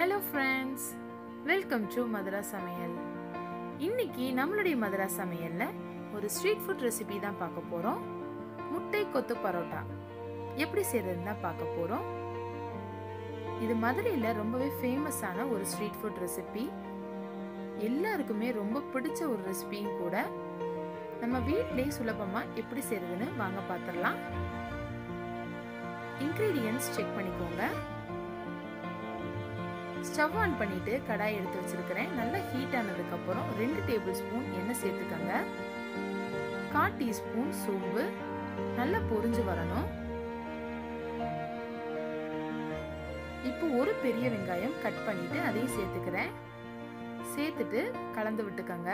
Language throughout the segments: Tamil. Hello friends welcome to Madura சமையல் இன்னைக்கு நம்மளுடைய மதுரா சமையல்ல ஒரு ஸ்ட்ரீட் ஃபுட் ரெசிபி தான் பார்க்க போறோம் முட்டை கொத்து பரோட்டா எப்படி செய்யறதுன்னு பார்க்க போறோம் இது மதுரையில ரொம்பவே ஃபேமஸான ஒரு ஸ்ட்ரீட் ஃபுட் ரெசிபி எல்லாருக்குமே ரொம்ப பிடிச்ச ஒரு ரெசிபியும் கூட நம்ம வீட்லயே சுலபமா எப்படி செய்யறதுன்னு வாங்க பாத்துறலாம் இன்கிரிடியன்ட்ஸ் செக் பண்ணிக்கோங்க स्टव ऑन பண்ணிட்டு கடாய் எடுத்து வச்சிருக்கேன் நல்லா ஹீட் ஆனதுக்கு அப்புறம் 2 டேபிள்ஸ்பூன் எண்ணெய் சேர்த்துக்கங்க 1/4 டீஸ்பூன் சோம்பு நல்லா பொரிஞ்சு வரணும் இப்போ ஒரு பெரிய வெங்காயம் கட் பண்ணிட்டு அதையும் சேர்த்துக்கறேன் சேர்த்துட்டு கலந்து விட்டுக்கங்க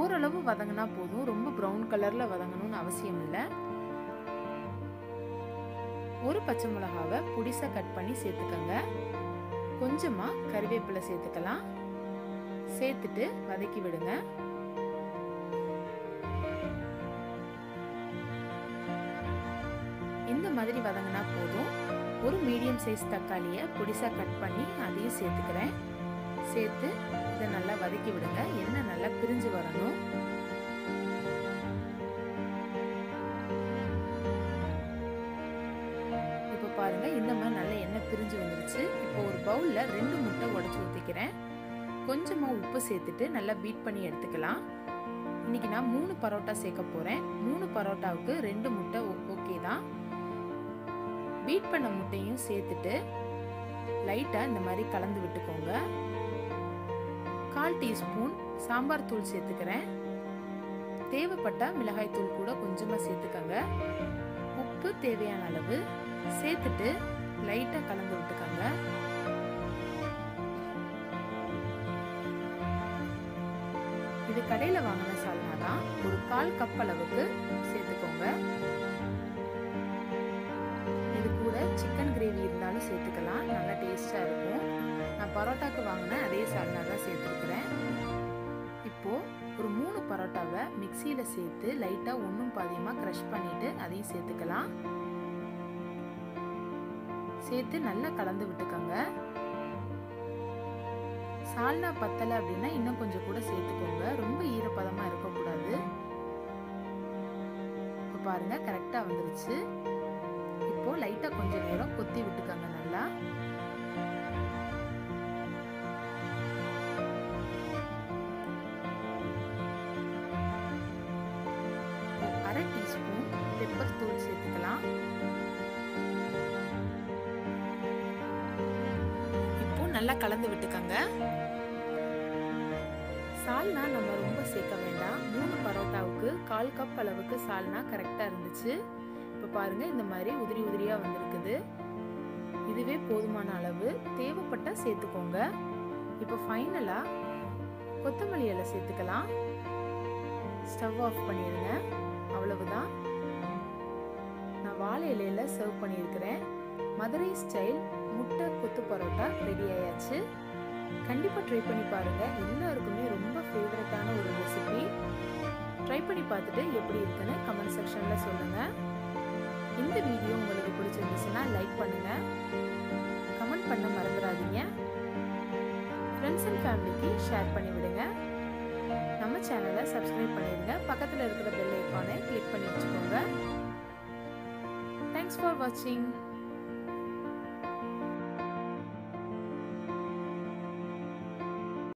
ஓரளவு வதங்கனா போதும் ரொம்ப பிரவுன் கலர்ல வதங்கணும்னு அவசியம் இல்ல और पच्च मिलगाव पुडिसा कट पन्नी सेत्तुकोंगा कोंजमा करिवेप्पिला सेत्तुक्कलाम सेत्तुट्टु वदक्कि विडुंगा इंद मादिरी वदंगना पोदुम और मीडियम साइज तक्कालिया पुडिसा कट पन्नी अदैयुम सेत्तुक्करेन सेत्तु इद नल्ला वदक्कि विडुंगा एण्णै नल्ला पिरिंजु वरणुम பாருங்க இந்த மாதிரி நல்ல எண்ணெய் பிரிஞ்சு வந்துருச்சு இப்போ ஒரு பவுல்ல 2 முட்டை உடைச்சு ஊத்திக்கிறேன் கொஞ்சமா உப்பு சேர்த்துட்டு நல்லா பீட் பண்ணி எடுத்துக்கலாம் இன்னைக்கு நான் 3 பரோட்டா சேக்க போறேன் 3 பரோட்டாவுக்கு 2 முட்டை ஓகே தான் பீட் பண்ண முட்டையும் சேர்த்துட்டு லைட்டா இந்த மாதிரி கலந்து விட்டுக்கோங்க 1/4 டீஸ்பூன் சாம்பார் தூள் சேர்த்துக்கிறேன் தேவைப்பட்டா மிளகாய் தூள் கூட கொஞ்சமா சேர்த்துக்கங்க உப்பு தேவையான அளவு சேர்த்துட்டு லைட்டா கலந்து விட்டுக்கங்க இது கடையில வாங்குன சால்னா தான் ஒரு 1/4 கப் அளவுக்கு சேர்த்துக்கோங்க இது கூட சிக்கன் கிரேவி இருந்தாலும் சேர்த்துக்கலாம் நல்ல டேஸ்டா இருக்கும் நான் பரோட்டாக்கு வாங்குன அதே சால்னா தான் சேர்த்துக்கிறேன் இப்போ ஒரு 3 பரோட்டாவை மிக்ஸில சேர்த்து லைட்டா ஒண்ணும் பாதியமா கிரஷ் பண்ணிட்டு அதையும் சேர்த்துக்கலாம் சேர்த்து நல்லா கலந்து விட்டுக்கங்க சால்னா பத்தல அப்படினா இன்னும் கொஞ்சம் கூட சேர்த்துக்கோங்க ரொம்ப ஈரப்பதமா இருக்க கூடாது இப்போ பாருங்க கரெக்ட்டா வந்துருச்சு இப்போ லைட்டா கொஞ்சம் நேரம் கொத்தி விட்டுக்கங்க நல்லா அரை டீஸ்பூன் பெப்பர் தூள் சேர்த்துக்கலாம் நல்லா கலந்து விட்டுக்கங்க சால்னா நம்ம ரொம்ப சேக்க வேண்டாம் 3 பரோட்டாவுக்கு 1/4 கப் அளவுக்கு சால்னா கரெக்ட்டா இருந்துச்சு இப்போ பாருங்க இந்த மாதிரி உதிரி உதிரியா வந்திருக்குது இதுவே போதுமான அளவு தேவைப்பட்டா சேர்த்துக்கோங்க இப்போ ஃபைனலா கொத்தமல்லி இலை சேர்த்துக்கலாம் ஸ்டவ் ஆஃப் பண்ணிடுங்க அவ்வளவுதான் நான் வாழை இலையில சர்வ் பண்ணியிருக்கேன் மதுரை ஸ்டைல் முட்டை கொத்து பரோட்டா ரெடி ஆயாச்சு கண்டிப்பா ட்ரை பண்ணி பாருங்க எல்லாருக்குமே ரொம்ப ஃபேவரட்டான ஒரு ரெசிபி ட்ரை பண்ணி பார்த்துட்டு எப்படி இருக்குன்னு கமெண்ட் செக்ஷன்ல சொல்லுங்க இந்த வீடியோ உங்களுக்கு பிடிச்சிருந்துச்சுன்னா லைக் பண்ணுங்க கமெண்ட் பண்ண மறந்துடாதீங்க ஃப்ரெண்ட்ஸ் அண்ட் ஃபேமிலிக்கு ஷேர் பண்ணி விடுங்க நம்ம சேனலை சப்ஸ்கிரைப் பண்ணிடுங்க பக்கத்துல இருக்கிற பெல் ஐகானை கிளிக் பண்ணி வச்சுக்கோங்க Thanks for watching.